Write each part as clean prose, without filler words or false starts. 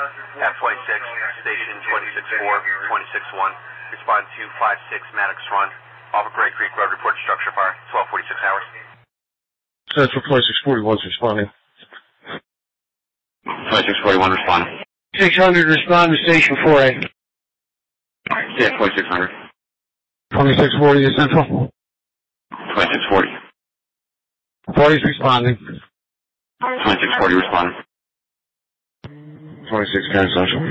At 26, station 26-4, 26-1, respond to 56 Mattix Run, off of Gray Creek Road, report structure fire, 1246 hours. Central 2641's responding. 2641 responding. 600 respond to station 4A. Yeah, 2600. 2640 is central. 2640. 40's responding. 2640 responding. 2610 Central.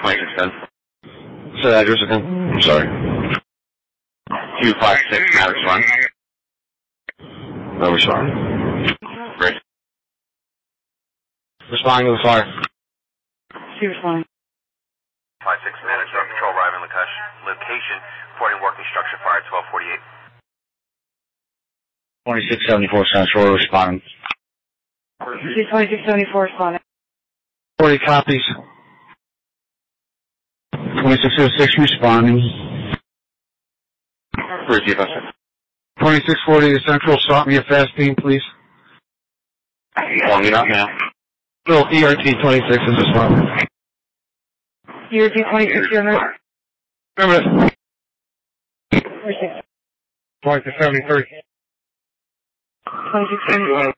2610. Say that address again. I'm sorry. 256 Mattix Run. No response. Great. Responding to the fire. She responding. 56 Mattix Run, patrol arriving location, reporting working structure fire, 1248. 2674 Central, responding. 2674 responding. 40 copies. 2606 responding. 2640 to Central, stop me a fast beam, please. Long enough now. Little ERT 26 is responding. ERT 26, you're in. Remember this. 2673. 2673.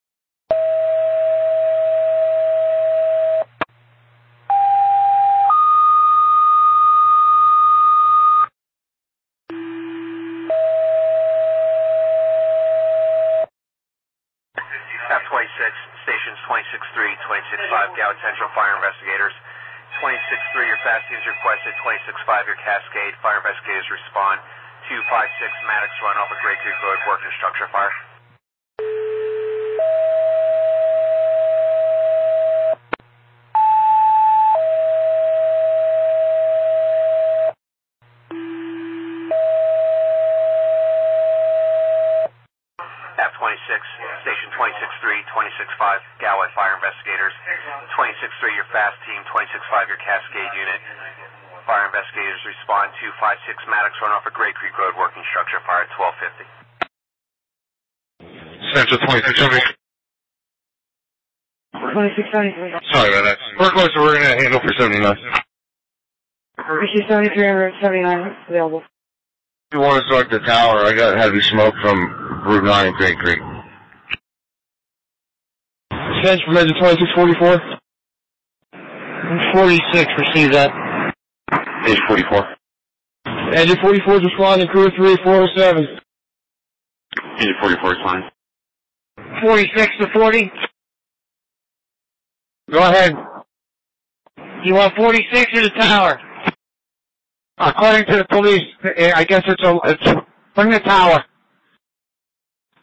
Stations 26-3, 26-5, Galloway Central Fire Investigators. 26-3, your fast is requested. 26-5, your Cascade. Fire investigators respond. 256 Mattix Run off of Gray Creek Road, working structure fire. 26, station 26-3, 26-5, Galloway Fire Investigators. 26-3, your fast team. 26-5, your Cascade unit. Fire investigators respond to 56 Mattix Run off of Gray Creek Road, working structure fire, 1250. Central 2673. Sorry about that. Workloads we're going to handle for 79. Issue 73 and Route 79 available. If you want to start the tower, I got heavy smoke from Route 9 and Gray Creek. Central Measure 2644. 46, receive that. Page 44. Engine 44 is responding, crew 3407. Engine 44 is fine. 46 to 40. Go ahead. You want 46 or the tower? According to the police, I guess it's bring the tower.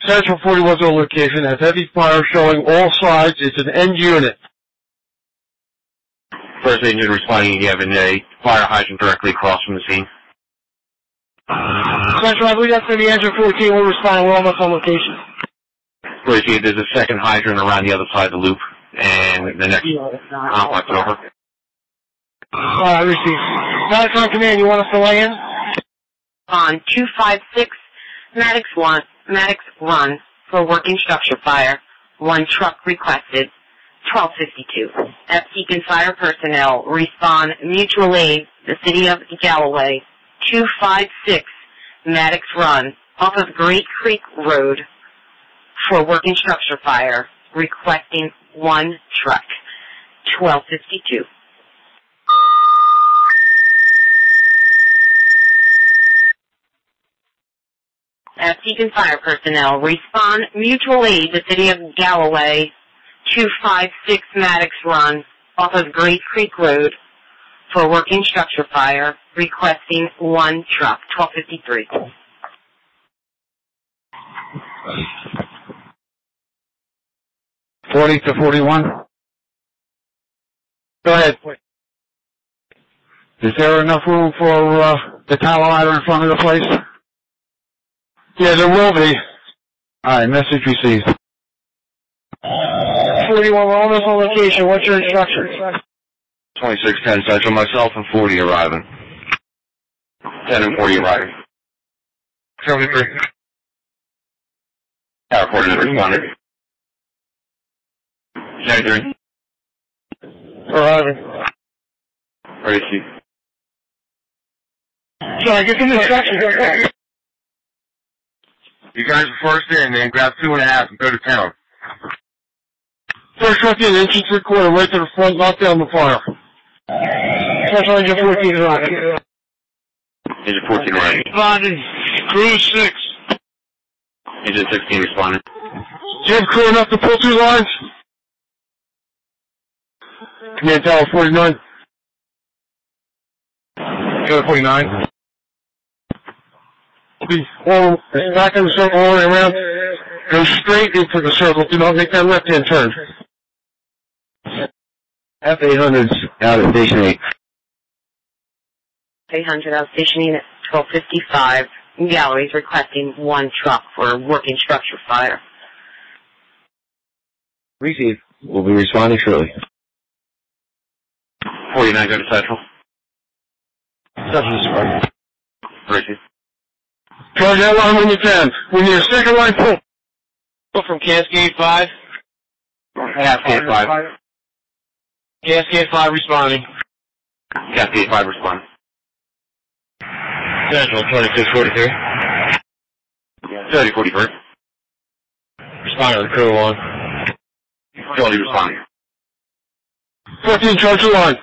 Central 41's location has heavy fire showing all sides. It's an end unit. First engine responding, you have a fire hydrant directly across from the scene. Central, I believe that's going to be engine 14. We're responding. We're almost on location. 14, there's a second hydrant around the other side of the loop, and the next complex over. Alright, receive. Mattix on command, you want us to lay in? On 256, Mattix 1. Mattix Run for working structure fire. One truck requested. 1252. F Beacon fire personnel respond mutual aid. The city of Galloway. 256 Mattix Run off of Great Creek Road for working structure fire. Requesting one truck. 1252. Beacon fire personnel respond mutual aid the city of Galloway, 256 Mattix Run off of Great Creek Road for working structure fire, requesting one truck, 1253. Forty to 41. Go ahead. Is there enough room for the tower ladder in front of the place? Yeah, there will be. Alright, message received. 41, we're almost on location. What's your instructions? 2610 Central, myself and 40 arriving. 10 and 40 arriving. 73. Tower coordinates responded. 73. Roger. Tracy. Sorry, get some instructions real quick. You guys are first in, then grab 2.5 and go to town. First truck in, entrance to the corner, right to the front, lock down the fire. First Ranger 14 right. Ranger 14 right. Responding. Crew 6. Engine 16 responding. Do you have crew enough to pull 2 lines? Command Tower 49. Go to 49. Well, back in the circle, all the way around. Go straight into the circle. Do not make that left-hand turn. F-800's out of stationing. 800 out of stationing at 1255. Galloway's requesting 1 truck for a working structure fire. Receive. We'll be responding shortly. 49, go to Central. Central is right. Receive. Charge that line when you can. We need a second line pull. Pull from Cascade 5. Cascade 5. Cascade 5 responding. Cascade 5 responding. Central 2643. 3043. Responding to the crew 1. Totally responding. 14, charge the line.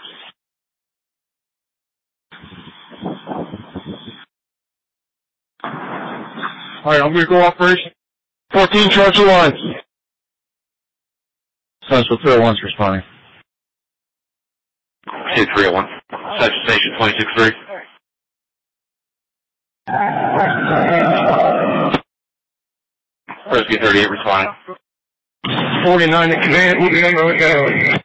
Alright, I'm going to go operation. 14, charge the line. Central 301's responding. 2301. Central Station 263. Rescue 38 responding. 49 at command.